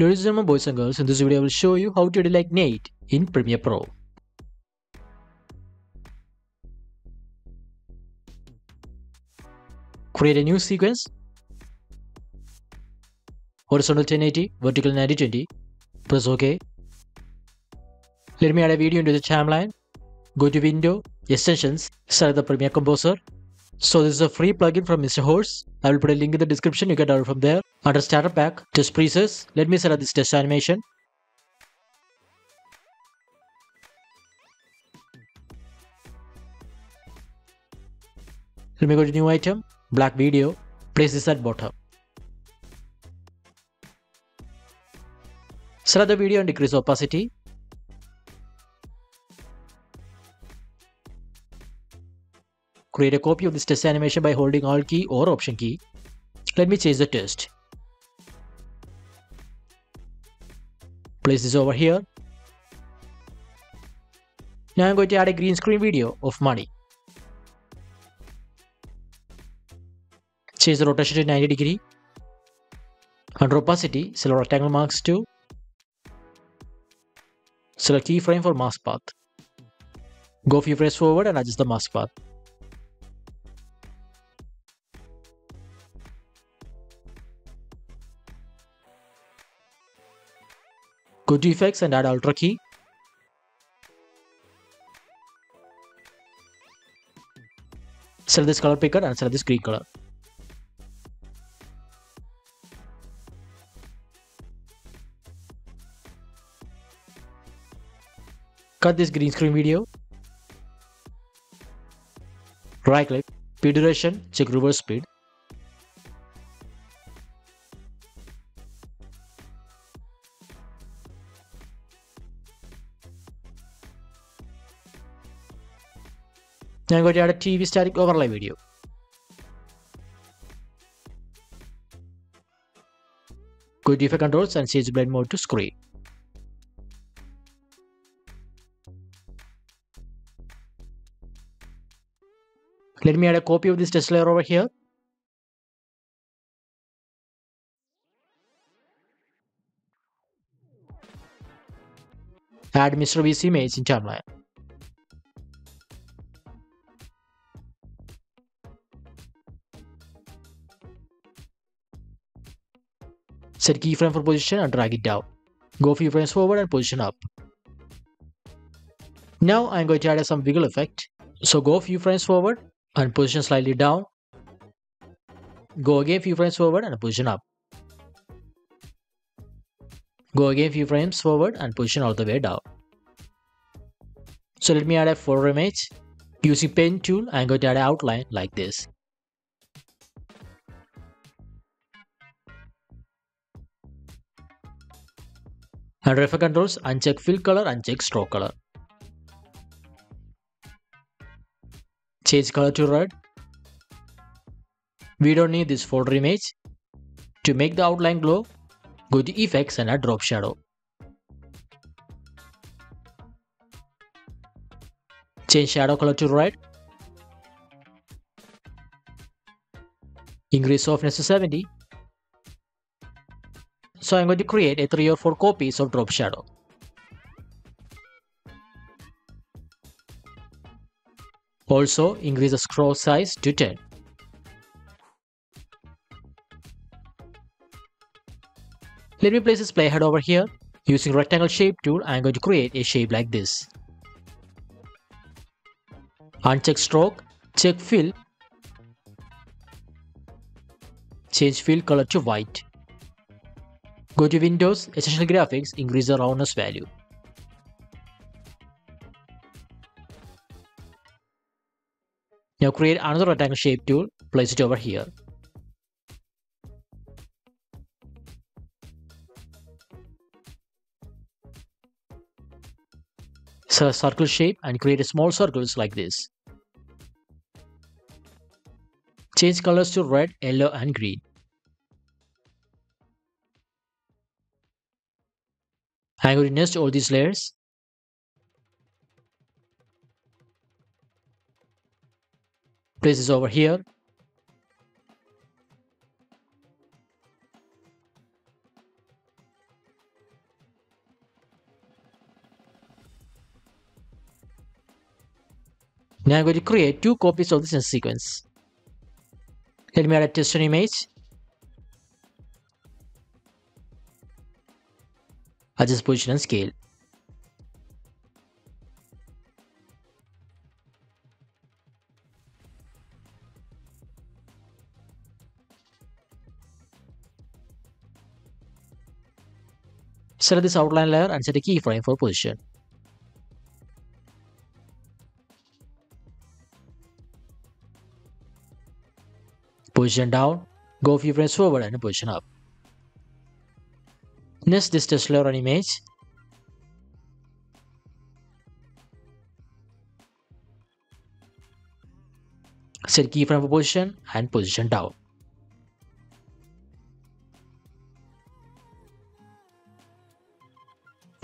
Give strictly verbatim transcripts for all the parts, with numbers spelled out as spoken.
Ladies and gentlemen, boys and girls, in this video I will show you how to edit like Natt in Premiere Pro. Create a new sequence, horizontal ten eighty, vertical ninety twenty, press OK. Let me add a video into the timeline. Go to Window, Extensions, select the Premiere Composer. So this is a free plugin from Mister Horse. I will put a link in the description, you can download from there. Under Starter Pack, Test Presets, let me select this test animation. Let me go to New Item, Black Video, place this at bottom. Select the video and decrease opacity. Create a copy of this test animation by holding Alt key or Option key. Let me change the test. Place this over here. Now I'm going to add a green screen video of money. Change the rotation to ninety degree. Under opacity, select rectangle marks two. Select keyframe for mask path. Go few frames forward and adjust the mask path. Go to Effects and add Ultra key. Select this color picker and select this green color. Cut this green screen video. Right click, P duration, check reverse speed. Now I'm going to add a T V static overlay video. Go to Effect Controls and change Blend Mode to Screen. Let me add a copy of this test layer over here. Add Mister Horse image in timeline. Set keyframe for position and drag it down. Go few frames forward and position up. Now I am going to add some wiggle effect. So go few frames forward and position slightly down. Go again few frames forward and position up. Go again few frames forward and position all the way down. So let me add a four image. Using pen tool I am going to add an outline like this. Under Effect Controls, uncheck Fill Color, uncheck Stroke Color. Change color to red. We don't need this folder image. To make the outline glow, go to Effects and add Drop Shadow. Change shadow color to red. Increase softness to seventy. So I'm going to create a three or four copies of drop shadow. Also increase the scroll size to ten. Let me place this playhead over here. Using rectangle shape tool, I'm going to create a shape like this. Uncheck stroke, check fill. Change fill color to white. Go to Windows, Essential Graphics, increase the roundness value. Now create another rectangle shape tool, place it over here. Select circle shape and create small circles like this. Change colors to red, yellow and green. I'm going to nest all these layers. Place this over here. Now I'm going to create two copies of this sequence. Let me add a test image. Adjust position and scale. Select this outline layer and set a keyframe for position. Position down, go few frames forward and position up. Next, this test layer on image. Set keyframe for position and position down.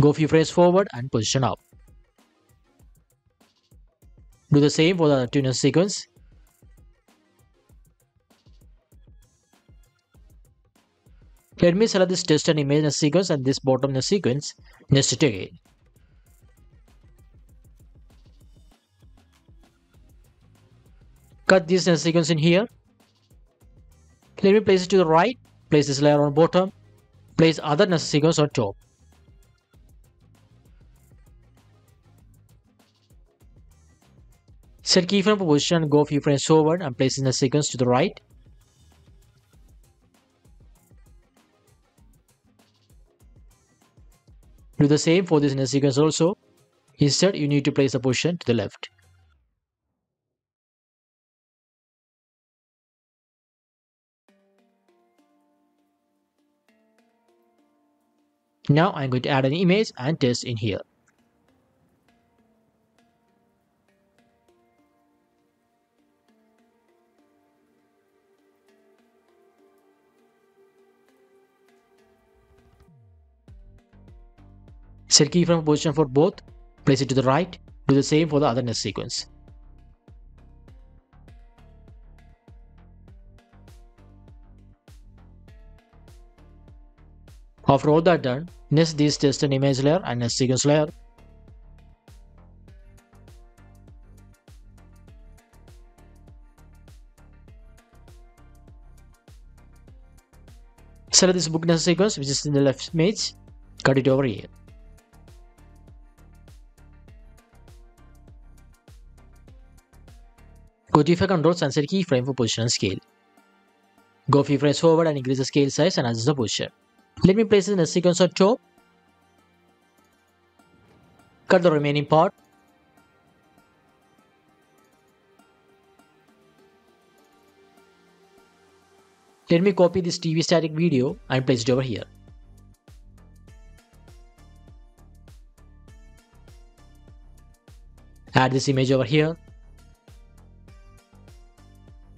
Go few frames forward and position up. Do the same for the tuner sequence. Let me select this test and image in sequence and this bottom in the sequence. Next it again. Cut this sequence in here. Let me place it to the right. Place this layer on bottom. Place other next sequence on top. Set keyframe position and go few frames forward and place in the sequence to the right. Do the same for this in the sequence also. Instead, you need to place the position to the left. Now I'm going to add an image and test in here. Set keyframe position for both, place it to the right, do the same for the other next sequence. After all that done, next this test and image layer and next sequence layer. Select this book next sequence which is in the left image, cut it over here. Go to Effect Controls and set keyframe for position and scale. Go few frames forward and increase the scale size and adjust the position. Let me place it in a sequence on top. Cut the remaining part. Let me copy this T V static video and place it over here. Add this image over here.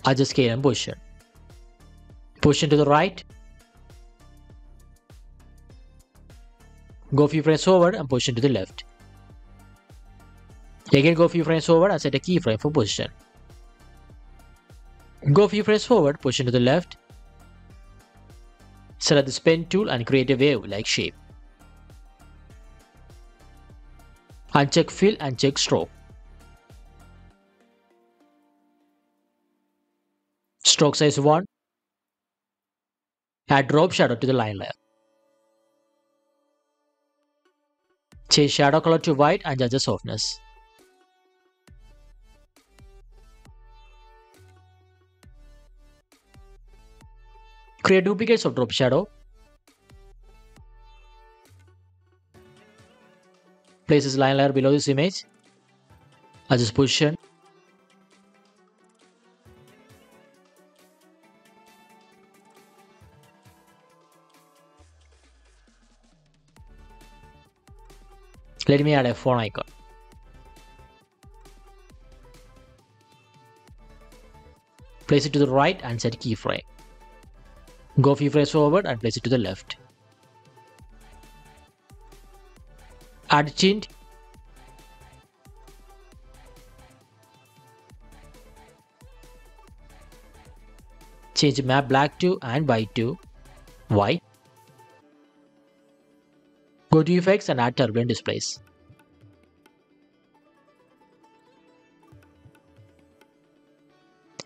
Adjust scale and position. Position to the right. Go few frames forward and position to the left. Again go few frames forward and set a keyframe for position. Go few frames forward, position to the left. Select the pen tool and create a wave like shape. Uncheck fill and check stroke. Stroke size one. Add drop shadow to the line layer. Change shadow color to white and adjust softness. Create duplicates of drop shadow. Place this line layer below this image. Adjust position. Let me add a phone icon. Place it to the right and set keyframe. Go few frames forward and place it to the left. Add tint. Change map black to and white to white. Go to Effects and add Turbulent Displays.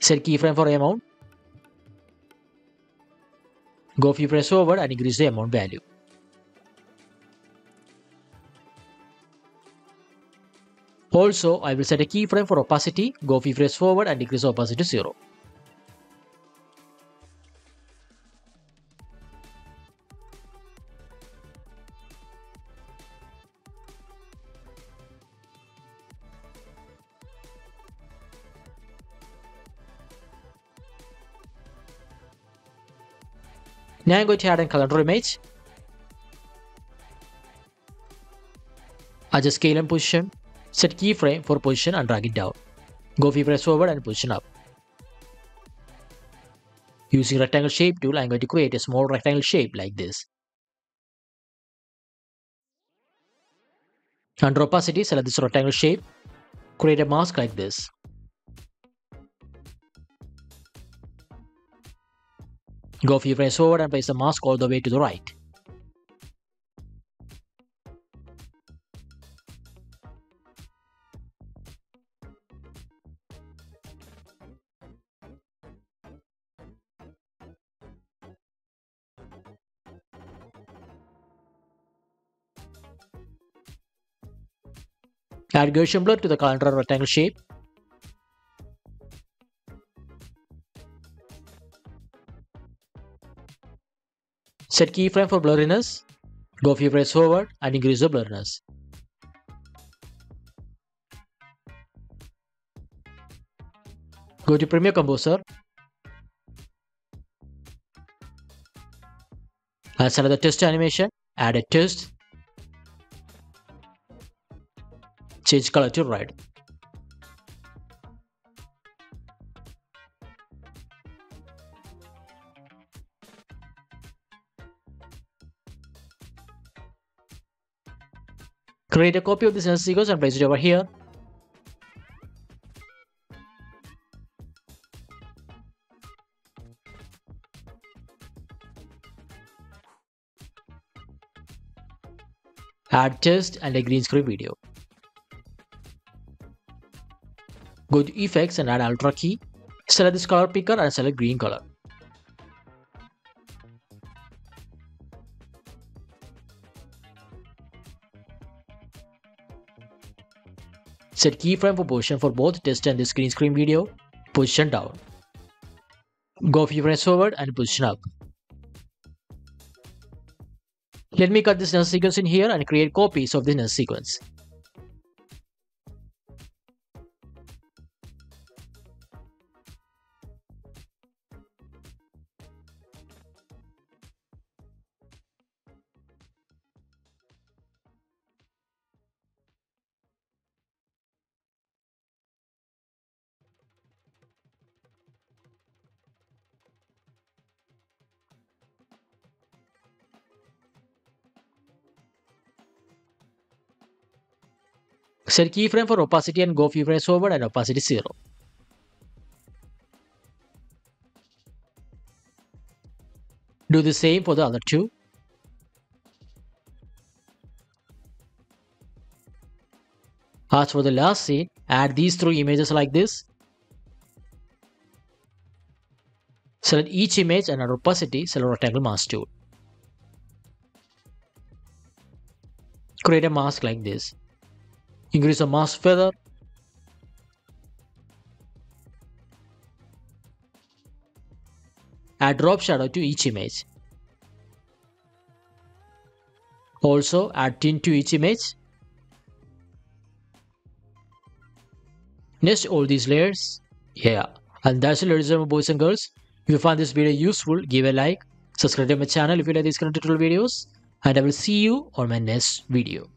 Set keyframe for amount. Go few frames forward and increase the amount value. Also, I will set a keyframe for opacity. Go few frames forward and decrease opacity to zero. Now I'm going to add a calendar image. Adjust scale and position. Set keyframe for position and drag it down. Go few frames forward and position up. Using rectangle shape tool, I'm going to create a small rectangle shape like this. Under opacity, select this rectangle shape. Create a mask like this. Go few frames forward and place the mask all the way to the right. Add Gaussian blur to the calendar rectangle shape. Set keyframe for blurriness. Go few frames forward and increase the blurriness. Go to Premiere Composer. I'll select the test animation. Add a test. Change color to red. Create a copy of this sentence sequence and place it over here. Add text and a green screen video. Go to Effects and add Ultra key. Select this color picker and select green color. Set keyframe for position for both test and this green screen video. Position down. Go few frames forward and position up. Let me cut this next sequence in here and create copies of this next sequence. Set keyframe for opacity and go few frames forward and opacity zero. Do the same for the other two. As for the last scene, add these three images like this. Select each image and under opacity, select rectangle mask tool. Create a mask like this. Increase the mask feather. Add drop shadow to each image. Also add tint to each image. Nest all these layers. Yeah, and that's it, ladies and boys and girls. If you find this video useful, give a like, subscribe to my channel if you like these kind of tutorial videos, and I will see you on my next video.